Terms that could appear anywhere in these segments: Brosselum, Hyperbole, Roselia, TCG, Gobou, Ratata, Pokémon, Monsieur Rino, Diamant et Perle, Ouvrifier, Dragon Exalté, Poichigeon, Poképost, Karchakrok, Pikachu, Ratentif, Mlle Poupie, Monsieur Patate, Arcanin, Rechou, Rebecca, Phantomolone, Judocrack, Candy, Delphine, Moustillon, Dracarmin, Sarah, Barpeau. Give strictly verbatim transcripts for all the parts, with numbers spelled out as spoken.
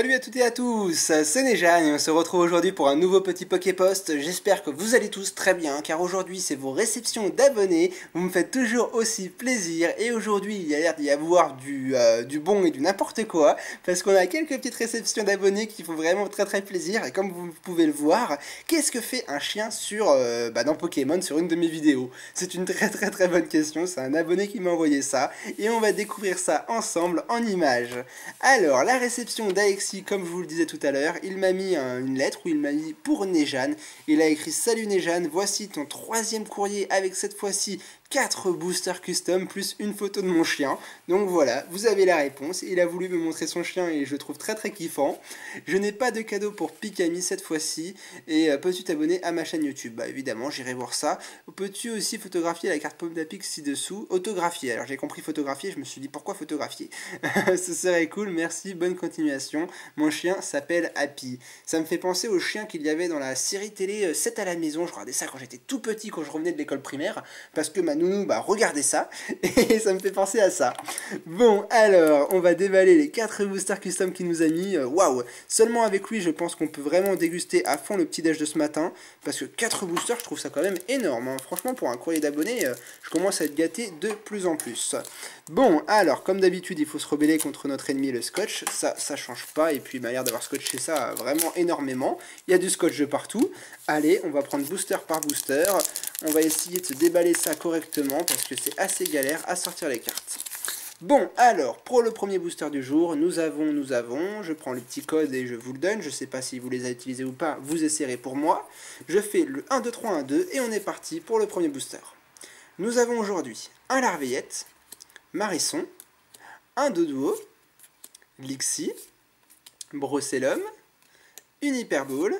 Salut à toutes et à tous, c'est Neijann et on se retrouve aujourd'hui pour un nouveau petit Poképost. J'espère que vous allez tous très bien car aujourd'hui c'est vos réceptions d'abonnés, vous me faites toujours aussi plaisir et aujourd'hui il y a l'air d'y avoir du, euh, du bon et du n'importe quoi parce qu'on a quelques petites réceptions d'abonnés qui font vraiment très très plaisir et comme vous pouvez le voir, qu'est-ce que fait un chien sur, euh, bah dans Pokémon sur une de mes vidéos? C'est une très très très bonne question, c'est un abonné qui m'a envoyé ça et on va découvrir ça ensemble en images. Alors la réception d'Alexis, comme je vous le disais tout à l'heure, il m'a mis un, une lettre où il m'a mis pour Neijann. Il a écrit: salut Neijann, voici ton troisième courrier avec cette fois-ci quatre boosters custom plus une photo de mon chien. Donc voilà, vous avez la réponse. Il a voulu me montrer son chien et je le trouve très très kiffant. Je n'ai pas de cadeau pour Pikami cette fois-ci. Et euh, peux-tu t'abonner à ma chaîne YouTube? Bah évidemment, j'irai voir ça. Peux-tu aussi photographier la carte Pomme d'Apix ci-dessous? Autographier. Alors j'ai compris photographier, je me suis dit pourquoi photographier? Ce serait cool, merci, bonne continuation. Mon chien s'appelle Happy. Ça me fait penser au chien qu'il y avait dans la série télé sept à la maison. Je regardais ça quand j'étais tout petit, quand je revenais de l'école primaire. Parce que ma Nounou, bah regardez ça, et ça me fait penser à ça. Bon, alors, on va déballer les quatre boosters custom qu'il nous a mis. Waouh! Seulement avec lui, je pense qu'on peut vraiment déguster à fond le petit-déj de ce matin, parce que quatre boosters, je trouve ça quand même énorme, hein. Franchement, pour un courrier d'abonnés, euh, je commence à être gâté de plus en plus. Bon, alors, comme d'habitude, il faut se rebeller contre notre ennemi, le scotch. Ça, ça change pas, et puis il m'a l'air d'avoir scotché ça vraiment énormément. Il y a du scotch de partout. Allez, on va prendre booster par booster. On va essayer de se déballer ça correctement parce que c'est assez galère à sortir les cartes. Bon, alors, pour le premier booster du jour, nous avons, nous avons, je prends le petit code et je vous le donne, je sais pas si vous les avez utilisés ou pas, vous essayerez pour moi. Je fais le un, deux, trois, un, deux et on est parti pour le premier booster. Nous avons aujourd'hui un Larveillette, Marisson, un Doduo, Lixi, Brosselum, une Hyperbole,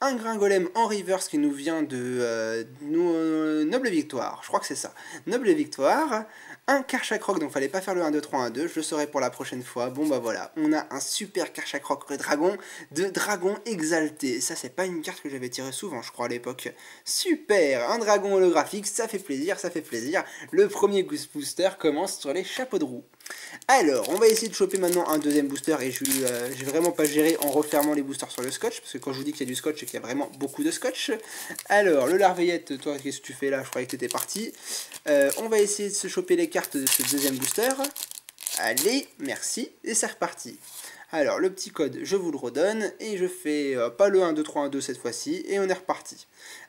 un Gringolem en reverse qui nous vient de euh, no, Noble Victoire, je crois que c'est ça, Noble Victoire, un Karchakrok, donc fallait pas faire le un, deux, trois, un, deux, je le saurai pour la prochaine fois. Bon bah voilà, on a un super Karchakrok, le dragon de Dragon Exalté, ça c'est pas une carte que j'avais tirée souvent je crois à l'époque. Super, un dragon holographique, ça fait plaisir, ça fait plaisir, le premier booster commence sur les chapeaux de roue. Alors, on va essayer de choper maintenant un deuxième booster et je n'ai euh, vraiment pas géré en refermant les boosters sur le scotch, parce que quand je vous dis qu'il y a du scotch, c'est qu'il y a vraiment beaucoup de scotch. Alors, le Larveillette, toi, qu'est-ce que tu fais là? Je croyais que tu étais parti. Euh, on va essayer de se choper les cartes de ce deuxième booster. Allez, merci, et c'est reparti. Alors, le petit code, je vous le redonne, et je fais euh, pas le un, deux, trois, un, deux cette fois-ci, et on est reparti.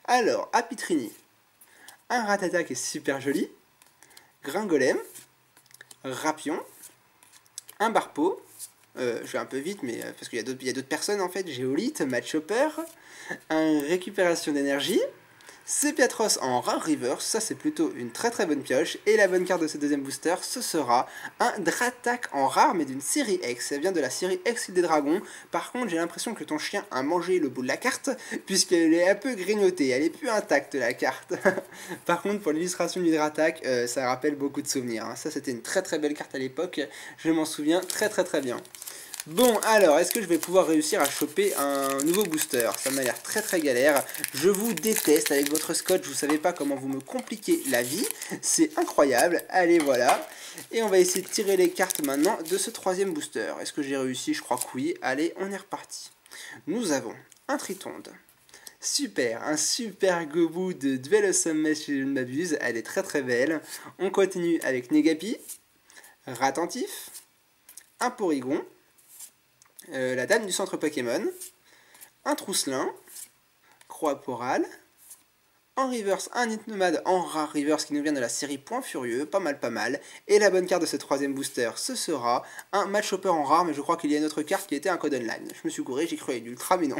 Alors, Apitrini, un Ratata qui est super joli, Gringolem, Rapion, un Barpeau, euh, je vais un peu vite mais euh, parce qu'il y a d'autres personnes en fait, Géolithe, Machopper, un récupération d'énergie, c'est Piatros en rare reverse, ça c'est plutôt une très très bonne pioche, et la bonne carte de ce deuxième booster ce sera un Dratak en rare mais d'une série X, ça vient de la série X des dragons, par contre j'ai l'impression que ton chien a mangé le bout de la carte puisqu'elle est un peu grignotée, elle est plus intacte la carte. Par contre pour l'illustration du Dratak, euh, ça rappelle beaucoup de souvenirs, hein. Ça c'était une très très belle carte à l'époque, je m'en souviens très très très bien. Bon, alors, est-ce que je vais pouvoir réussir à choper un nouveau booster? Ça m'a l'air très très galère. Je vous déteste avec votre scotch, vous savez pas comment vous me compliquez la vie. C'est incroyable. Allez, voilà. Et on va essayer de tirer les cartes maintenant de ce troisième booster. Est-ce que j'ai réussi? Je crois que oui. Allez, on est reparti. Nous avons un Tritonde. Super, un super Gobou de Duelosum, si je ne m'abuse. Elle est très très belle. On continue avec Negapi, Ratentif, un Porygon, Euh, la dame du centre Pokémon, un Trousselin, Croix Porale, en reverse un Nid Nomade en rare reverse qui nous vient de la série Point furieux, pas mal pas mal, et la bonne carte de ce troisième booster ce sera un Machopper en rare, mais je crois qu'il y a une autre carte qui était un code online, je me suis gouré, j'ai cru à l'ultra mais non,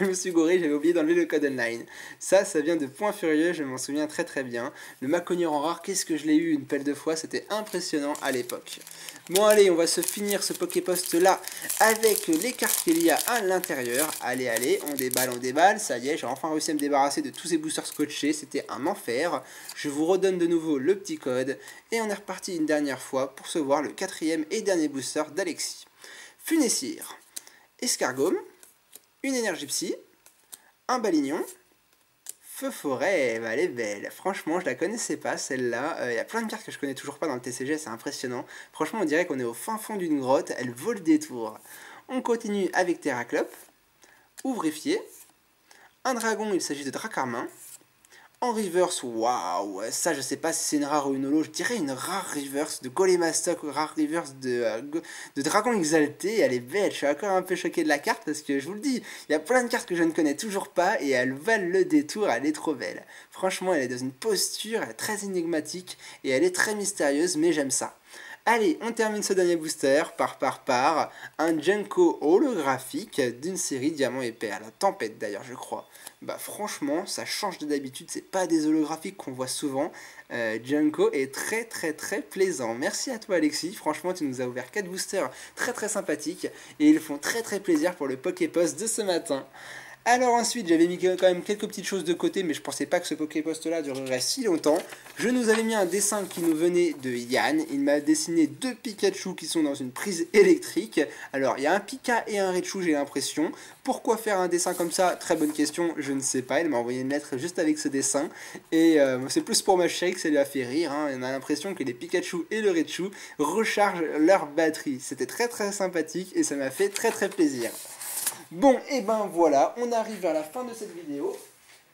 je me suis gouré, j'avais oublié d'enlever le code online, ça ça vient de Point furieux, je m'en souviens très très bien, le Macogneur en rare, qu'est-ce que je l'ai eu une pelle de fois, c'était impressionnant à l'époque. Bon allez, on va se finir ce Poképost là avec les cartes qu'il y a à l'intérieur. Allez, allez, on déballe, on déballe, ça y est, j'ai enfin réussi à me débarrasser de tous ces boosters scotchés, c'était un enfer. Je vous redonne de nouveau le petit code et on est reparti une dernière fois pour se voir le quatrième et dernier booster d'Alexis. Funessir, Escargome, une énergie psy, un Balignon, Feu Forêt, elle est belle. Franchement, je la connaissais pas celle-là. Il euh, y a plein de cartes que je connais toujours pas dans le T C G, c'est impressionnant. Franchement, on dirait qu'on est au fin fond d'une grotte, elle vaut le détour. On continue avec Terraclop. Ouvrifier. Un dragon, il s'agit de Dracarmin. En reverse, waouh, ça je sais pas si c'est une rare ou une holo, je dirais une rare reverse de Golemastoc ou rare reverse de, euh, de Dragon Exalté, elle est belle, je suis encore un peu choqué de la carte parce que je vous le dis, il y a plein de cartes que je ne connais toujours pas et elles valent le détour, elle est trop belle. Franchement elle est dans une posture très énigmatique et elle est très mystérieuse mais j'aime ça. Allez, on termine ce dernier booster par par par un Jungko holographique d'une série Diamant et Perle, Tempête d'ailleurs je crois. Bah franchement ça change de d'habitude, c'est pas des holographiques qu'on voit souvent. Euh, Jungko est très très très plaisant. Merci à toi Alexis, franchement tu nous as ouvert quatre boosters très très sympathiques et ils font très très plaisir pour le Poképost de ce matin. Alors ensuite, j'avais mis quand même quelques petites choses de côté, mais je pensais pas que ce Poképost-là durerait si longtemps. Je nous avais mis un dessin qui nous venait de Yann. Il m'a dessiné deux Pikachu qui sont dans une prise électrique. Alors, il y a un Pika et un Rechou, j'ai l'impression. Pourquoi faire un dessin comme ça? Très bonne question, je ne sais pas. Il m'a envoyé une lettre juste avec ce dessin. Et euh, c'est plus pour ma chérie que ça lui a fait rire. Hein. On a l'impression que les Pikachu et le Rechou rechargent leur batterie. C'était très très sympathique et ça m'a fait très très plaisir. Bon, et ben voilà, on arrive vers la fin de cette vidéo.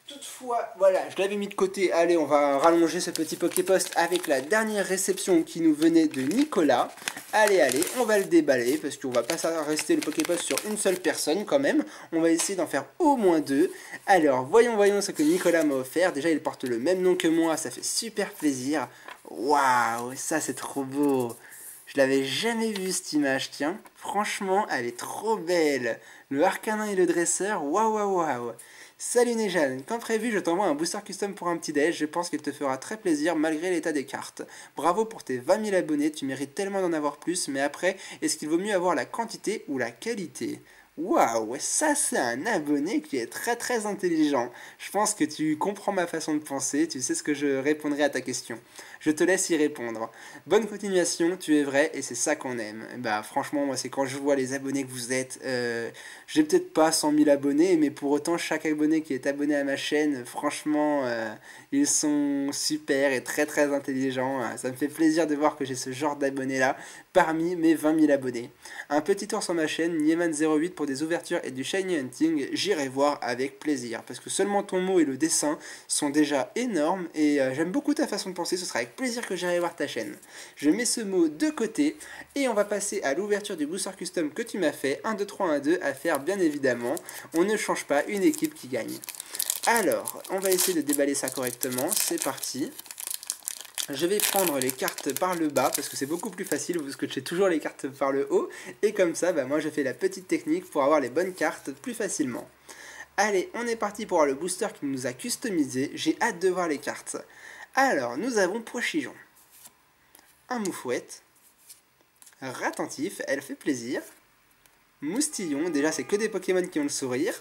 Toutefois, voilà, je l'avais mis de côté. Allez, on va rallonger ce petit Poképost avec la dernière réception qui nous venait de Nicolas. Allez, allez, on va le déballer parce qu'on va pas rester le Poképost sur une seule personne quand même. On va essayer d'en faire au moins deux. Alors, voyons, voyons ce que Nicolas m'a offert. Déjà, il porte le même nom que moi, ça fait super plaisir. Waouh, ça c'est trop beau. Je l'avais jamais vu cette image, tiens. Franchement, elle est trop belle. Le Arcanin et le dresseur, waouh waouh waouh. Salut Neijann, comme prévu, je t'envoie un booster custom pour un petit déj. Je pense qu'il te fera très plaisir malgré l'état des cartes. Bravo pour tes vingt mille abonnés, tu mérites tellement d'en avoir plus. Mais après, est-ce qu'il vaut mieux avoir la quantité ou la qualité ? Waouh, ça c'est un abonné qui est très très intelligent. Je pense que tu comprends ma façon de penser, tu sais ce que je répondrai à ta question. Je te laisse y répondre. Bonne continuation, tu es vrai et c'est ça qu'on aime. Bah franchement moi c'est quand je vois les abonnés que vous êtes, euh, j'ai peut-être pas cent mille abonnés mais pour autant chaque abonné qui est abonné à ma chaîne, franchement euh, ils sont super et très très intelligents. Ça me fait plaisir de voir que j'ai ce genre d'abonnés là parmi mes vingt mille abonnés. Un petit tour sur ma chaîne, Nieman zéro huit pour des ouvertures et du shiny hunting, j'irai voir avec plaisir, parce que seulement ton mot et le dessin sont déjà énormes, et euh, j'aime beaucoup ta façon de penser, ce sera avec plaisir que j'irai voir ta chaîne. Je mets ce mot de côté, et on va passer à l'ouverture du booster custom que tu m'as fait, un, deux, trois, un, deux, à faire bien évidemment, on ne change pas, une équipe qui gagne. Alors, on va essayer de déballer ça correctement, c'est parti. Je vais prendre les cartes par le bas parce que c'est beaucoup plus facile parce que j'ai toujours les cartes par le haut et comme ça bah moi je fais la petite technique pour avoir les bonnes cartes plus facilement. Allez, on est parti pour voir le booster qui nous a customisé, j'ai hâte de voir les cartes. Alors nous avons Poichigeon, un Moufouette, Ratentif, elle fait plaisir, Moustillon, déjà c'est que des Pokémon qui ont le sourire.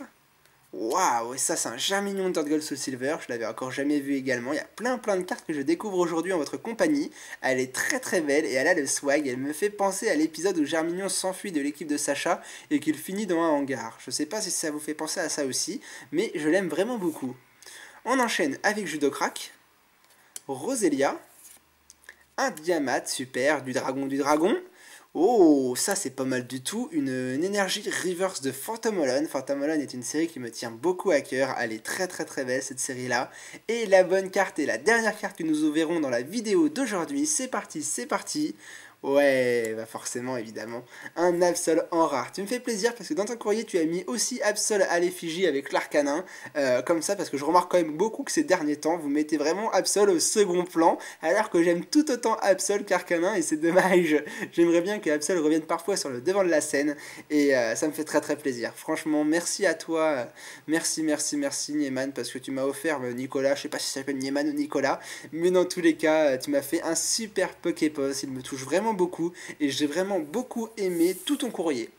Waouh, ça c'est un Germignon de Gold Soul Silver, je l'avais encore jamais vu également, il y a plein plein de cartes que je découvre aujourd'hui en votre compagnie, elle est très très belle et elle a le swag, elle me fait penser à l'épisode où Germignon s'enfuit de l'équipe de Sacha et qu'il finit dans un hangar, je sais pas si ça vous fait penser à ça aussi, mais je l'aime vraiment beaucoup. On enchaîne avec Judocrack, Roselia, un Diamate, super, du dragon du dragon. Oh, ça c'est pas mal du tout, une, une énergie reverse de Phantomolone. Phantomolone est une série qui me tient beaucoup à cœur, elle est très très très belle cette série-là. Et la bonne carte et la dernière carte que nous ouvrirons dans la vidéo d'aujourd'hui, c'est parti, c'est parti. Ouais, bah forcément, évidemment. Un Absol en rare. Tu me fais plaisir parce que dans ton courrier, tu as mis aussi Absol à l'effigie avec l'Arcanin. Euh, comme ça, parce que je remarque quand même beaucoup que ces derniers temps, vous mettez vraiment Absol au second plan, alors que j'aime tout autant Absol qu'Arcanin, et c'est dommage. J'aimerais bien que Absol revienne parfois sur le devant de la scène, et euh, ça me fait très très plaisir. Franchement, merci à toi. Merci, merci, merci, Nieman, parce que tu m'as offert Nicolas. Je sais pas si ça s'appelle Nieman ou Nicolas, mais dans tous les cas, tu m'as fait un super Poképost. Il me touche vraiment beaucoup et j'ai vraiment beaucoup aimé tout ton courrier.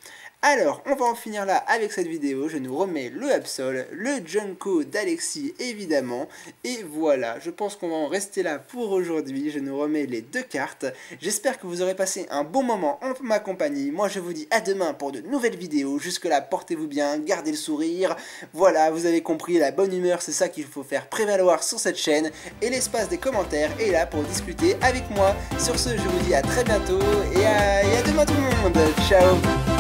Alors on va en finir là avec cette vidéo, je nous remets le Absol, le Jungko d'Alexis évidemment et voilà, je pense qu'on va en rester là pour aujourd'hui, je nous remets les deux cartes, j'espère que vous aurez passé un bon moment en ma compagnie, moi je vous dis à demain pour de nouvelles vidéos, jusque là portez-vous bien, gardez le sourire, voilà vous avez compris, la bonne humeur c'est ça qu'il faut faire prévaloir sur cette chaîne et l'espace des commentaires est là pour discuter avec moi, sur ce je vous dis à très bientôt et à, et à demain tout le monde, ciao.